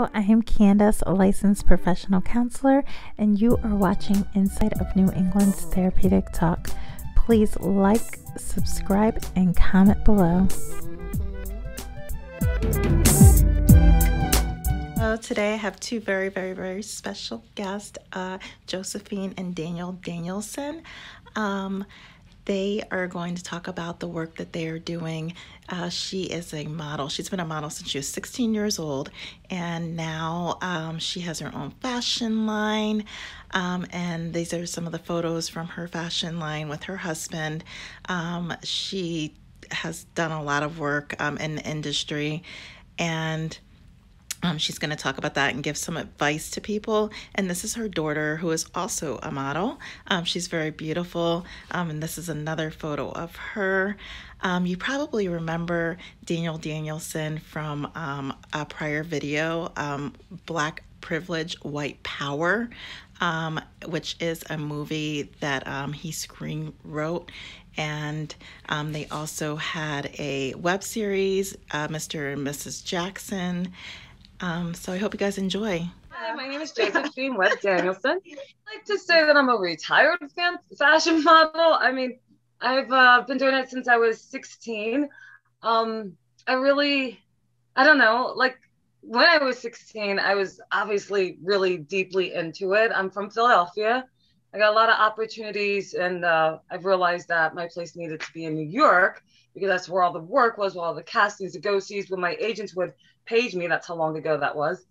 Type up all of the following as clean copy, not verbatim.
Hello, I am Candace, a licensed professional counselor, and you are watching Inside of New England's Therapeutic Talk. Please like, subscribe, and comment below. So today I have two very, very special guests, Josephine and Daniel Danielson. They are going to talk about the work that they are doing. She is a model. She's been a model since she was 16 years old, and now she has her own fashion line. And these are some of the photos from her fashion line with her husband. She has done a lot of work in the industry, and she's going to talk about that and give some advice to people. And this is her daughter, who is also a model. She's very beautiful. And this is another photo of her. You probably remember Daniel Danielson from a prior video, Black Privilege, White Power, which is a movie that he screenwrote. And they also had a web series, Mr. and Mrs. Jackson. So I hope you guys enjoy. Hi, my name is Josephine Webb Danielson. I like to say that I'm a retired fashion model. I mean, I've been doing it since I was 16. I don't know, like when I was 16, I was obviously really deeply into it. I'm from Philadelphia. I got a lot of opportunities, and I've realized that my place needed to be in New York, because that's where all the work was, where all the castings, the go-sees, when my agents would page me, that's how long ago that was.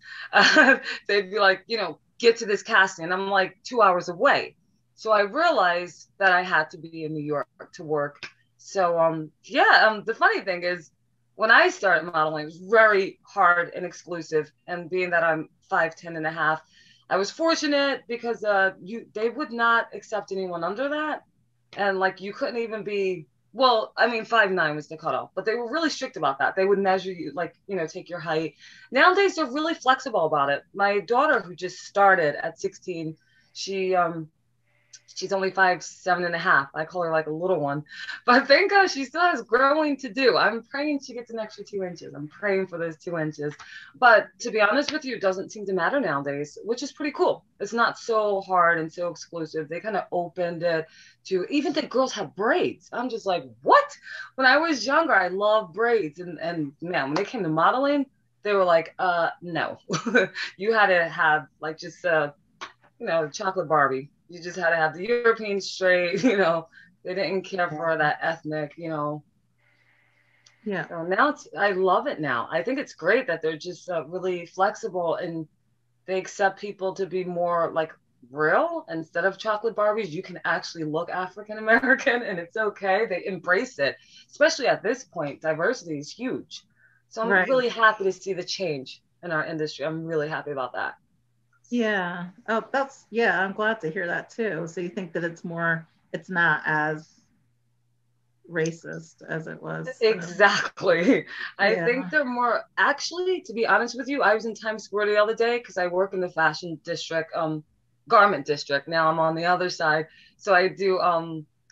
They'd be like, you know, get to this casting. And I'm like 2 hours away. So I realized that I had to be in New York to work. So the funny thing is, when I started modeling, it was very hard and exclusive. And being that I'm 5'10" and a half, I was fortunate because they would not accept anyone under that. And like, you couldn't even be, well, I mean, 5'9" was the cutoff, but they were really strict about that. They would measure you, like, you know, take your height. Nowadays, they're really flexible about it. My daughter, who just started at 16, she's only 5'7" and a half. I call her like a little one, but thank God she still has growing to do. I'm praying she gets an extra 2 inches. I'm praying for those 2 inches. But to be honest with you, it doesn't seem to matter nowadays, which is pretty cool. It's not so hard and so exclusive. They kind of opened it to, even the girls have braids. I'm just like, what? When I was younger, I loved braids. And man, when it came to modeling, they were like, no, you had to have like just, you know, chocolate Barbie. You just had to have the European straight, you know, they didn't care for that ethnic, you know. Yeah. So now I love it now. I think it's great that they're just really flexible, and they accept people to be more like real. Instead of chocolate Barbies, you can actually look African-American, and it's okay. They embrace it, especially at this point. Diversity is huge. So I'm really happy to see the change in our industry. I'm really happy about that. Yeah. Oh, that's, yeah, I'm glad to hear that too. So you think that it's more, it's not as racist as it was. Exactly. I think they're more, actually, to be honest with you, I was in Times Square the other day because I work in the fashion district, garment district. Now I'm on the other side. So I do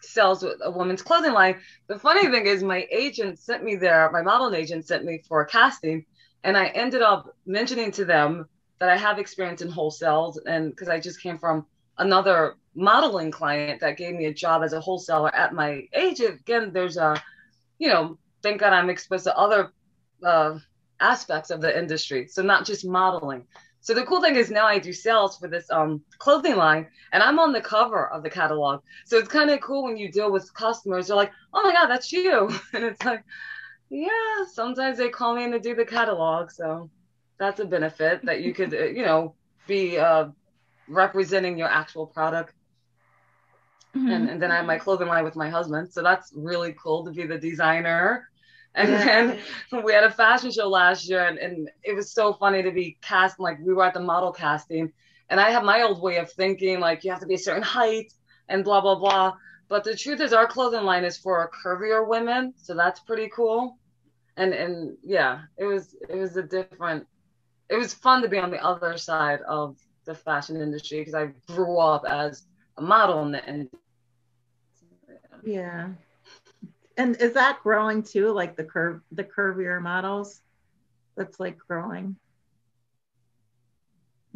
sales with a woman's clothing line. The funny thing is, my agent sent me there, my modeling agent sent me for a casting, and I ended up mentioning to them that I have experience in wholesales, and because I just came from another modeling client that gave me a job as a wholesaler at my agent. Again, there's a, you know, thank God I'm exposed to other aspects of the industry. So not just modeling. So the cool thing is, now I do sales for this clothing line, and I'm on the cover of the catalog. So it's kind of cool when you deal with customers. They're like, oh my God, that's you. And it's like, yeah, sometimes they call me in to do the catalog. So that's a benefit, that you could, you know, be representing your actual product. Mm-hmm. And then I have my clothing line with my husband. So that's really cool to be the designer. And then we had a fashion show last year, and it was so funny to be cast. Like, we were at the model casting, and I have my old way of thinking, like, you have to be a certain height and blah, blah, blah. But the truth is, our clothing line is for curvier women. So that's pretty cool. And yeah, it was a different, it was fun to be on the other side of the fashion industry, because I grew up as a model in the industry. Yeah. And is that growing too? Like the curvier models? That's like growing.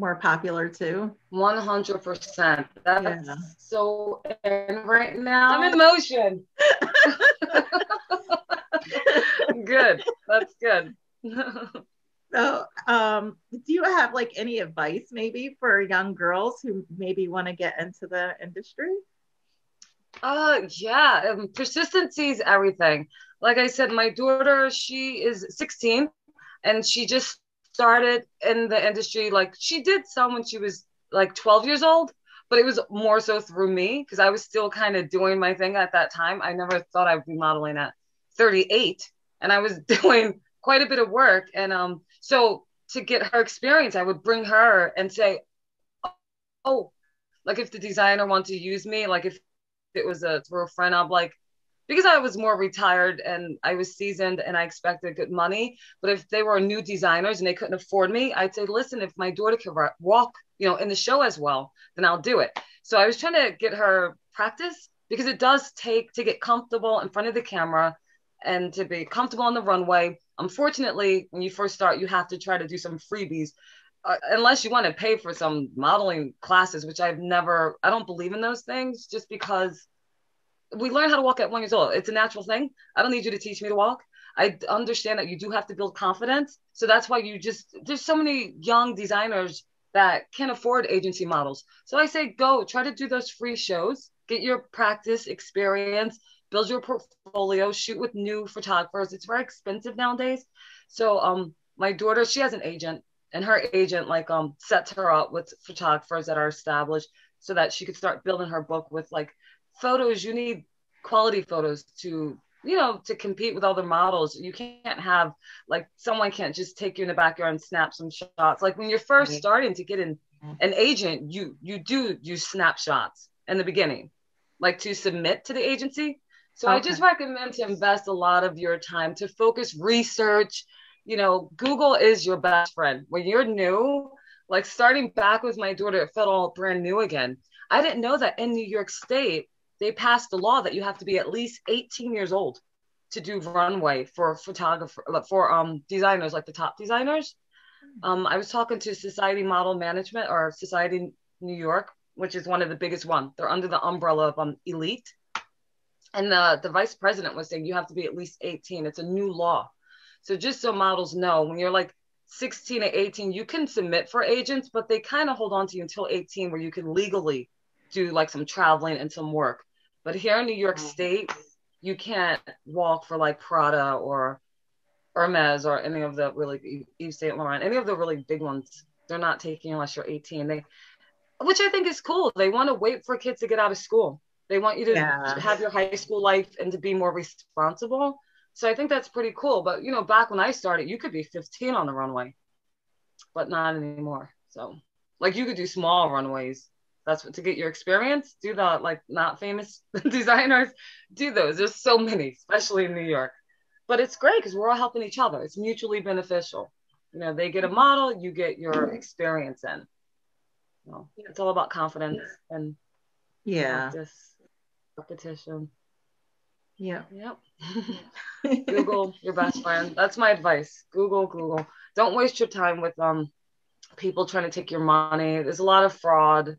more popular too. 100%. That's so in right now. I'm in motion. Good. That's good. So, do you have like any advice maybe for young girls who maybe want to get into the industry? Persistency is everything. Like I said, my daughter, she is 16 and she just started in the industry. Like she did some when she was like 12 years old, but it was more so through me because I was still kind of doing my thing at that time. I never thought I would be modeling at 38 and I was doing quite a bit of work. And so to get her experience, I would bring her and say, oh, like if the designer wanted to use me, like if it was through a friend, I'm like, because I was more retired and I was seasoned and I expected good money. But if they were new designers and they couldn't afford me, I'd say, listen, if my daughter could walk, you know, in the show as well, then I'll do it. So I was trying to get her practice because it does take to get comfortable in front of the camera and to be comfortable on the runway. Unfortunately, when you first start, you have to try to do some freebies, unless you want to pay for some modeling classes, which I don't believe in those things just because we learn how to walk at 1 year old. It's a natural thing. I don't need you to teach me to walk. I understand that you do have to build confidence. So that's why there's so many young designers that can't afford agency models. So I say, go try to do those free shows, get your practice experience, build your portfolio, shoot with new photographers. It's very expensive nowadays. So my daughter, she has an agent, and her agent like sets her up with photographers that are established so that she could start building her book with like photos. You need quality photos to, you know, to compete with other models. You can't have like, someone can't just take you in the backyard and snap some shots. Like when you're first starting to get an agent, you do use snapshots in the beginning, like to submit to the agency. So I just recommend to invest a lot of your time to focus research. You know, Google is your best friend. When you're new, like starting back with my daughter, it felt all brand new again. I didn't know that in New York State, they passed the law that you have to be at least 18 years old to do runway for designers, like the top designers. I was talking to Society Model Management or Society New York, which is one of the biggest ones. They're under the umbrella of Elite. And the vice president was saying you have to be at least 18. It's a new law. So just so models know, when you're like 16 or 18, you can submit for agents, but they kind of hold on to you until 18 where you can legally do like some traveling and some work. But here in New York State, you can't walk for like Prada or Hermès or any of the really Yves Saint Laurent, any of the really big ones. They're not taking unless you're 18. Which I think is cool. They want to wait for kids to get out of school. They want you to have your high school life and to be more responsible. So I think that's pretty cool. But, you know, back when I started, you could be 15 on the runway, but not anymore. So like you could do small runways. That's what, to get your experience, do the like not famous designers, do those. There's so many, especially in New York. But it's great because we're all helping each other. It's mutually beneficial. You know, they get a model, you get your experience in. So it's all about confidence and practice. Repetition. Yep. Google your best friend. That's my advice. Google. Don't waste your time with people trying to take your money. There's a lot of fraud.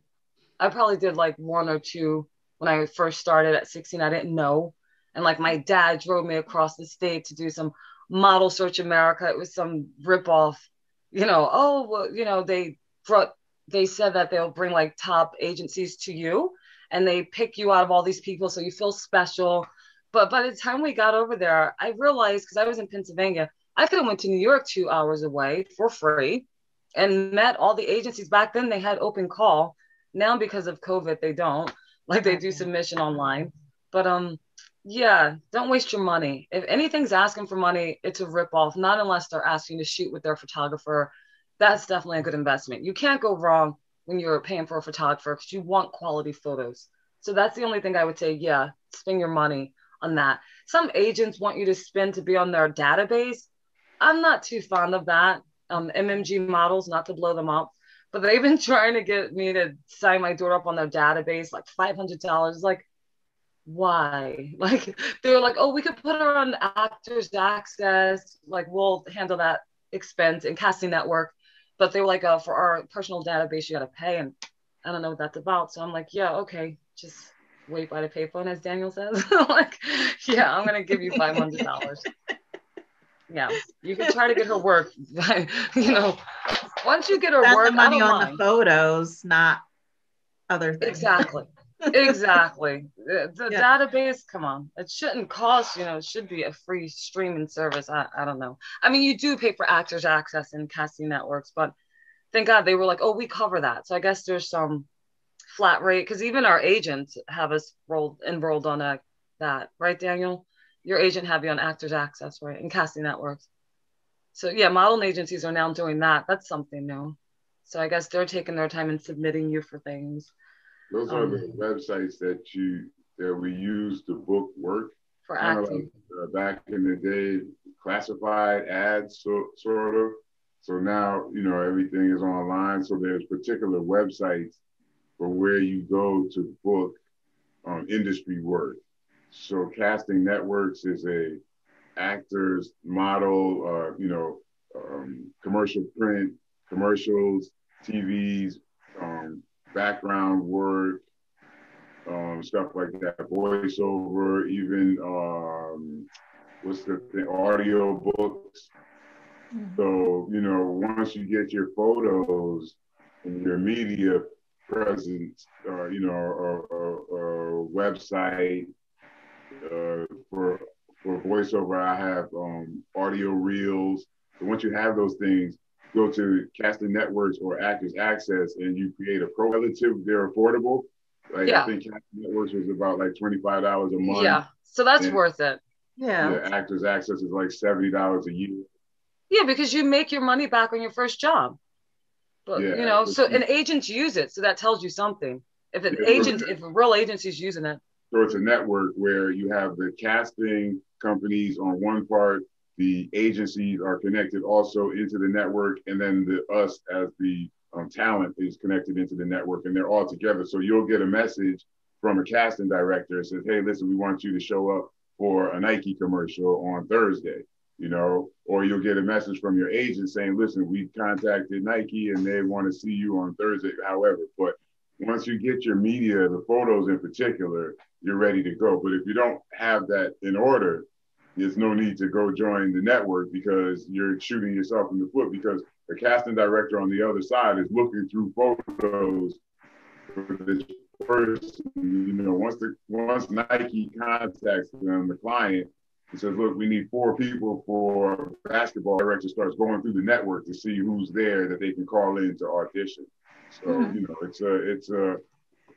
I probably did like one or two when I first started at 16. I didn't know, and like my dad drove me across the state to do some Model Search America. It was some ripoff, you know. Oh well, you know, they said that they'll bring like top agencies to you. And they pick you out of all these people, so you feel special. But by the time we got over there, I realized, because I was in Pennsylvania, I could have went to New York 2 hours away for free and met all the agencies. Back then, they had open call. Now, because of COVID, they don't. Like, they do submission online. But, don't waste your money. If anything's asking for money, it's a ripoff, not unless they're asking to shoot with their photographer. That's definitely a good investment. You can't go wrong when you're paying for a photographer because you want quality photos. So that's the only thing I would say, spend your money on that. Some agents want you to spend to be on their database. I'm not too fond of that. MMG models, not to blow them up, but they've been trying to get me to sign my daughter up on their database, like $500. Like, why? Like, they're like, oh, we could put her on Actors Access. Like, we'll handle that expense and Casting Network. But they were like, for our personal database, you got to pay. And I don't know what that's about. So I'm like, yeah, okay, just wait by the payphone, as Daniel says. Like, yeah, I'm going to give you $500. Yeah, you can try to get her work. You know, once you get her that's work, the money on mind. The photos, not other things. Exactly. Exactly. The yeah. database, come on. It shouldn't cost, you know, it should be a free streaming service. I don't know. I mean, you do pay for Actors Access and Casting Networks, but thank God they were like, oh, we cover that. So I guess there's some flat rate, because even our agents have us enrolled on that. Right, Daniel? Your agent have you on Actors Access, right? And Casting Networks. So yeah, modeling agencies are now doing that. That's something new. So I guess they're taking their time and submitting you for things. Those are the websites that we use to book work for acting. Like, back in the day, classified ads, sort of. So now, you know, everything is online. So there's particular websites for where you go to book industry work. So Casting Networks is a actors, model, you know, commercial print, commercials, TVs, background work, stuff like that, voiceover, even what's the thing, audio books. Mm-hmm. So, you know, once you get your photos and your media presence, you know, a website for voiceover, I have audio reels. So once you have those things, go to Casting Networks or Actors Access and you create a pro relative. They're affordable. Like, yeah. I think Casting Networks was about like $25 a month. Yeah, so that's worth it. Yeah. Actors Access is like $70 a year. Yeah, because you make your money back on your first job. But, yeah, you know, so and agents use it. So that tells you something. If an agent, if a real agency's using it. So it's a network where you have the casting companies on one part, the agencies are connected also into the network, and then us as the talent is connected into the network, and they're all together. So you'll get a message from a casting director that says, hey, listen, we want you to show up for a Nike commercial on Thursday. You know, or you'll get a message from your agent saying, listen, we contacted Nike and they want to see you on Thursday, however. But once you get your media, the photos in particular, you're ready to go. But if you don't have that in order, there's no need to go join the network, because you're shooting yourself in the foot, because the casting director on the other side is looking through photos for this person. You know, once Nike contacts them, the client, he says, look, we need 4 people for basketball. Director starts going through the network to see who's there that they can call in to audition. So, mm-hmm. you know, it's a,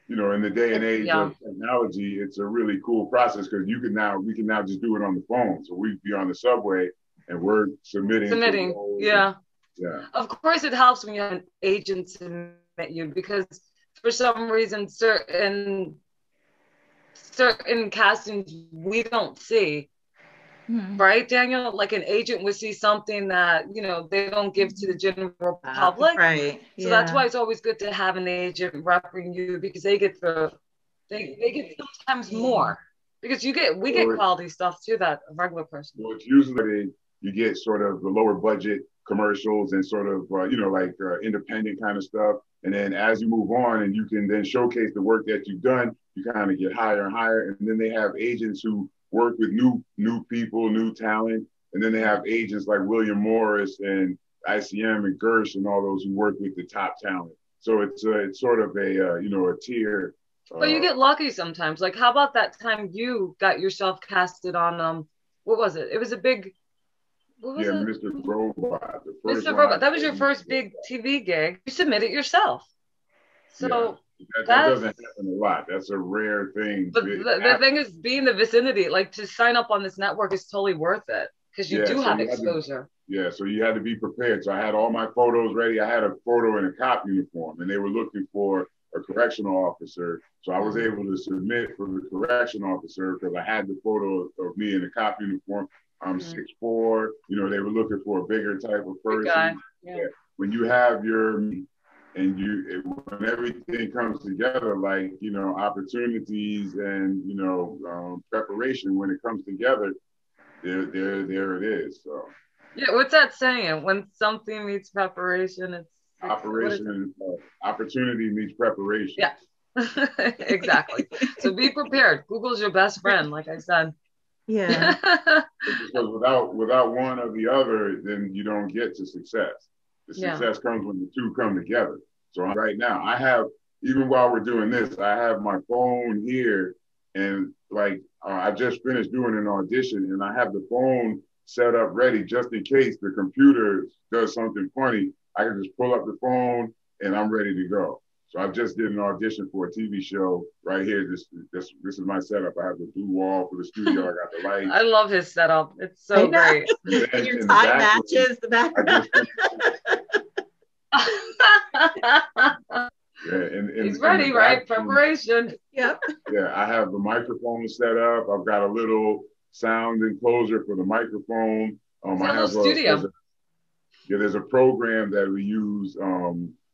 you know, in the day and age yeah. of technology, it's a really cool process, because we can now just do it on the phone. So we'd be on the subway and we're submitting. Yeah. Yeah. Of course it helps when you have an agent submit you, because for some reason, certain castings we don't see. Mm-hmm. Right, Daniel? Like an agent would see something that, you know, they don't give to the general public. Right. So yeah. That's why it's always good to have an agent repping you, because they get they get sometimes more, because we get quality stuff too that a regular person. Well, it's usually you get sort of the lower budget commercials and sort of, you know, like independent kind of stuff. And then as you move on and you can then showcase the work that you've done, you kind of get higher and higher. And then they have agents who work with new people, new talent. And then they have agents like William Morris and ICM and Gersh and all those who work with the top talent. So it's sort of a, you know, a tier. But you get lucky sometimes. Like, how about that time you got yourself casted on, what was it? It was a big, what was it? Yeah, Mr. Robot. Mr. Robot. That was your first big TV gig. You submitted yourself. So... Yeah. That doesn't happen a lot. That's a rare thing. But the thing is, being in the vicinity, like to sign up on this network is totally worth it, because you do have exposure. Yeah, so you had to be prepared. So I had all my photos ready. I had a photo in a cop uniform, and they were looking for a correctional officer. So I was able to submit for the correctional officer because I had the photo of me in a cop uniform. I'm 6'4". You know, they were looking for a bigger type of person. Yeah. Yeah. When you have your... And when everything comes together, like, you know, opportunities and, you know, preparation, when it comes together, there it is. So Yeah, what's that saying? When something meets preparation, opportunity meets preparation. Yeah, exactly. So be prepared. Google's your best friend, like I said. Yeah. Because without one or the other, then you don't get to success. The success comes when the two come together. So right now, I have, even while we're doing this, I have my phone here, and like I just finished doing an audition, and I have the phone set up ready just in case the computer does something funny. I can just pull up the phone and I'm ready to go. So I just did an audition for a TV show right here. This is my setup. I have the blue wall for the studio. I got the lights. I love his setup. It's so great. And your tie matches the background. He's ready, right? Preparation. Yep. Yeah, I have the microphone set up. I've got a little sound enclosure for the microphone. I have studio. There's a program that we use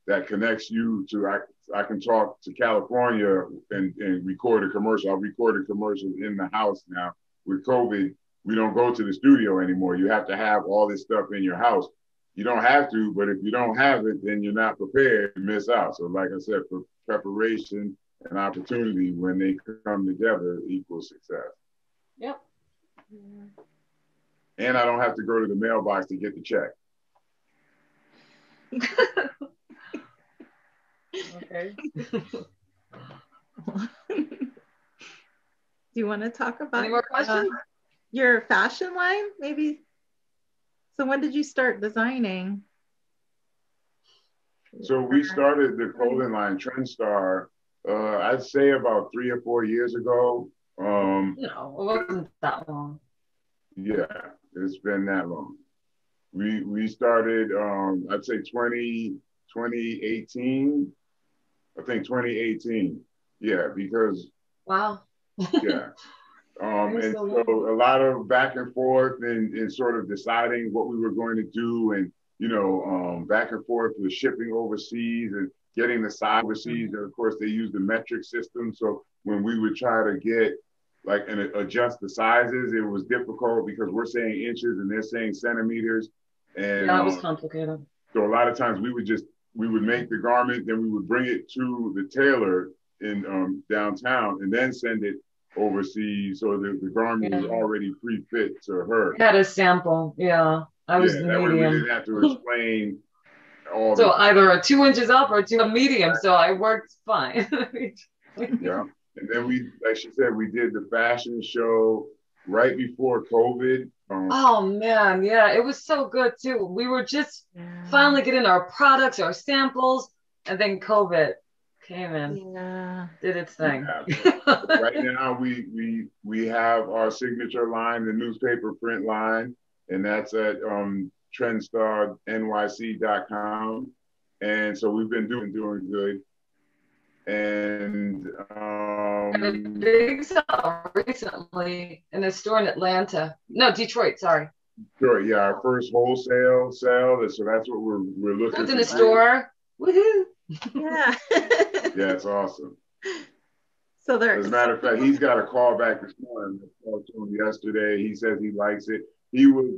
that connects you to, I can talk to California and record a commercial. I'll record a commercial in the house now. With COVID, we don't go to the studio anymore. You have to have all this stuff in your house. You don't have to, but if you don't have it, then you're not prepared to miss out. So like I said, for preparation and opportunity, when they come together, equals success. Yep. And I don't have to go to the mailbox to get the check. Okay. Do you want to talk about any more questions? Your fashion line, maybe? So when did you start designing? So we started the clothing line TrendStar, I'd say about 3 or 4 years ago. No, it wasn't that long. Yeah, it's been that long. We started, I'd say 2018. I think 2018. Yeah, because. Wow. Yeah. And so a lot of back and forth and sort of deciding what we were going to do, and, you know, back and forth with shipping overseas and getting the size overseas. And of course, they use the metric system. So when we would try to get like and adjust the sizes, it was difficult because we're saying inches and they're saying centimeters. And that was complicated. So a lot of times we would make the garment, then we would bring it to the tailor in downtown and then send it overseas. So the garment was already pre-fit to her. Had a sample, yeah. I was the medium. That way we didn't have to explain all. So either a 2 inches up or a medium. So I worked fine. Yeah. And then we, like she said, we did the fashion show right before COVID. Oh, man. Yeah, it was so good, too. We were just finally getting our products, our samples, and then COVID came in, did its thing. Yeah. Right now, we have our signature line, the newspaper print line, and that's at trendstarnyc.com. And so we've been doing good. And a big sale recently in a store in Atlanta. No, Detroit, sorry. Detroit, yeah, our first wholesale sale. So that's what we're looking for. It's in the store. Woohoo. Yeah. Yeah, it's awesome. So as a matter of fact, he's got a call back this morning. I talked to him yesterday. He says he likes it. He was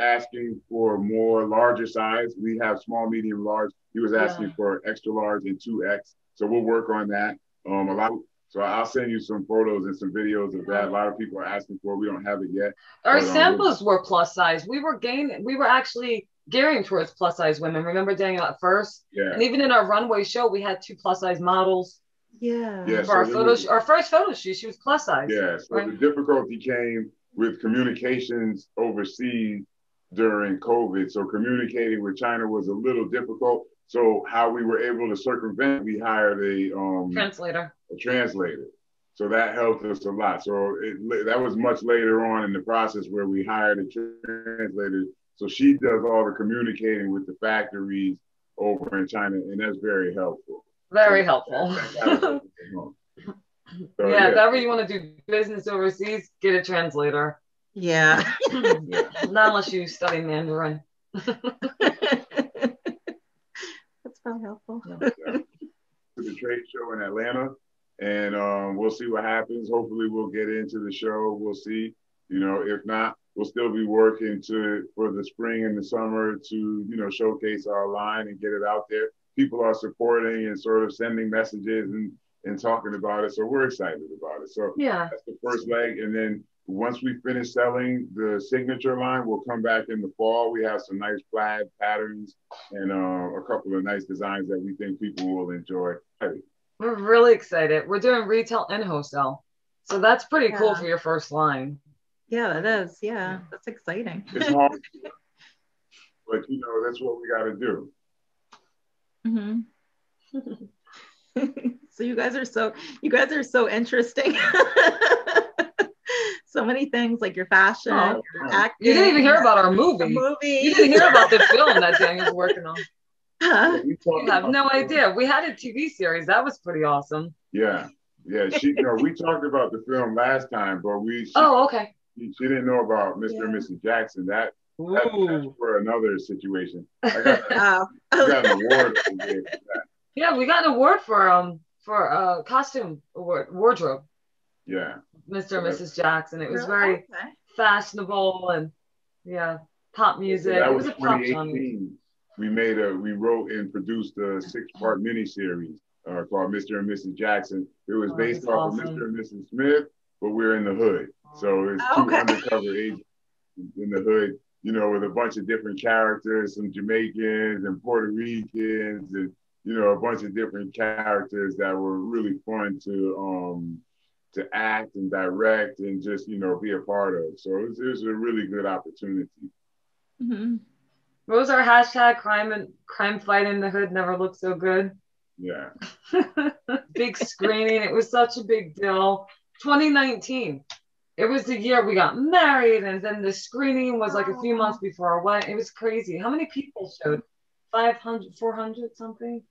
asking for more larger size. We have small, medium, large. He was asking for extra large and 2X. So we'll work on that. So I'll send you some photos and some videos of that. A lot of people are asking for it. We don't have it yet. Our samples were plus size. We were actually gearing towards plus size women. Remember Daniel at first? Yeah. And even in our runway show, we had 2 plus size models. Yeah. Our first photo shoot, she was plus size. Yeah. So the difficulty came with communications overseas during COVID. So communicating with China was a little difficult. So how we were able to circumvent, we hired a translator. So that helped us a lot. So that was much later on in the process where we hired a translator. So she does all the communicating with the factories over in China, and that's very helpful. Very helpful. If ever you want to do business overseas, get a translator. Yeah. Yeah. Not unless you study Mandarin. Helpful. To the trade show in Atlanta, and we'll see what happens. Hopefully we'll get into the show. We'll see. You know, if not, We'll still be working for the spring and the summer to, you know, showcase our line and get it out there. People are supporting and sort of sending messages and talking about it. So we're excited about it. So yeah, that's the first leg. And then once we finish selling the signature line, we'll come back in the fall. We have some nice plaid patterns and a couple of nice designs that we think people will enjoy. We're really excited. We're doing retail and wholesale. So that's pretty cool for your first line. Yeah, it is. Yeah, that's exciting. It's hard, but you know, that's what we got to do. Mm-hmm. So you guys are so interesting. So many things, like your fashion, your acting. You didn't even hear about our movie. You didn't hear about the film that Daniel's working on. You have no idea. We had a TV series that was pretty awesome. Yeah, yeah. She, you know, we talked about the film last time, but she didn't know about Mr. and Mrs. Jackson. That's for another situation. I got an award for that. Yeah, we got an award for a costume award, wardrobe. Yeah. Mr. and Mrs. Jackson. It was very fashionable and pop music. Yeah, that was a pop genre. We wrote and produced a 6-part miniseries called Mr. and Mrs. Jackson. It was based off of Mr. and Mrs. Smith, but we're in the hood. So it's two undercover agents in the hood, you know, with a bunch of different characters, some Jamaicans and Puerto Ricans and, you know, a bunch of different characters that were really fun to act and direct and just, you know, be a part of. So it was a really good opportunity. Mm-hmm. What was our hashtag? Crime fight in the hood never looked so good. Yeah. Big screening. It was such a big deal. 2019. It was the year we got married, and then the screening was like a few months before our wedding. It was crazy. How many people showed? 500, 400 something?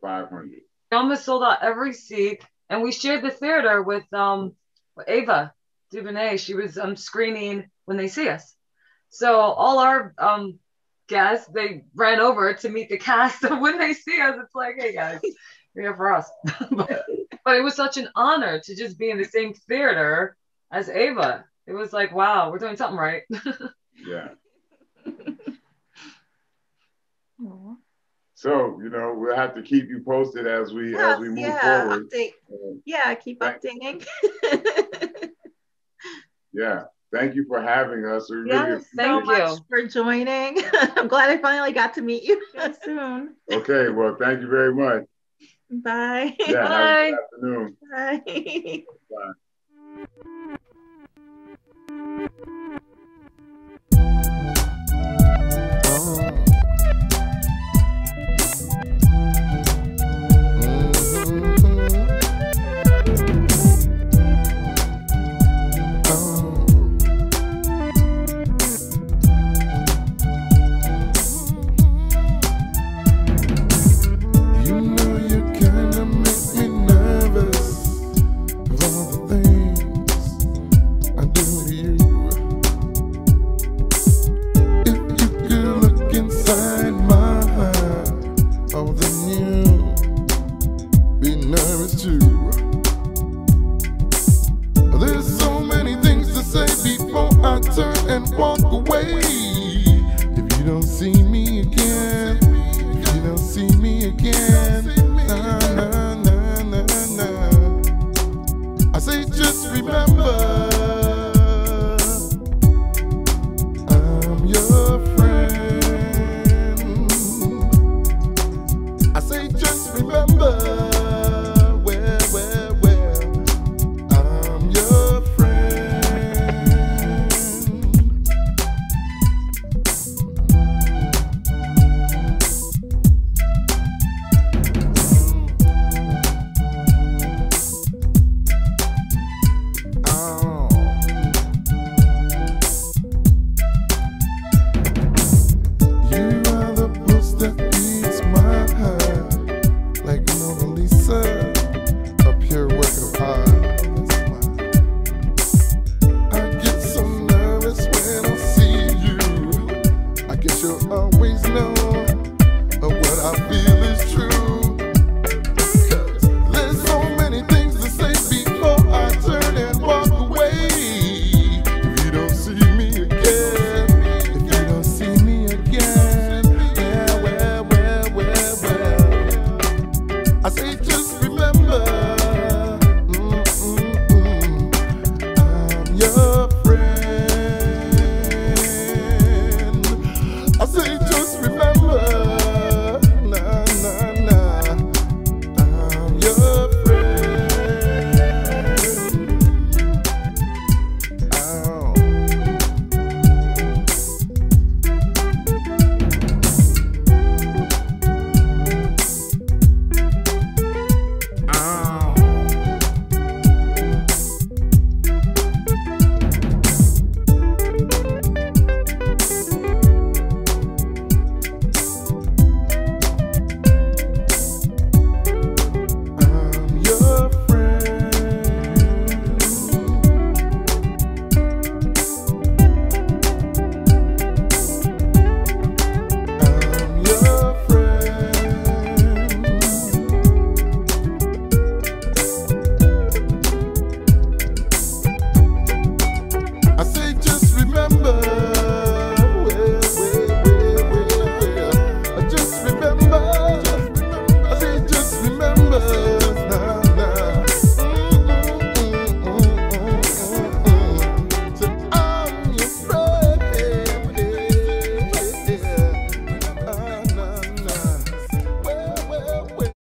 500. We almost sold out every seat. And we shared the theater with Ava DuVernay. She was screening When They See Us. So all our guests, they ran over to meet the cast of When They See Us. It's like, hey guys, you're here for us. but it was such an honor to just be in the same theater as Ava. It was like, wow, we're doing something right. Yeah. Aww. So, you know, we'll have to keep you posted as we move forward. Keep updating. Yeah, thank you for having us. Thank you so much for joining. I'm glad I finally got to meet you soon. Okay, well, thank you very much. Bye. Yeah, bye. Have a good afternoon. Bye. Bye.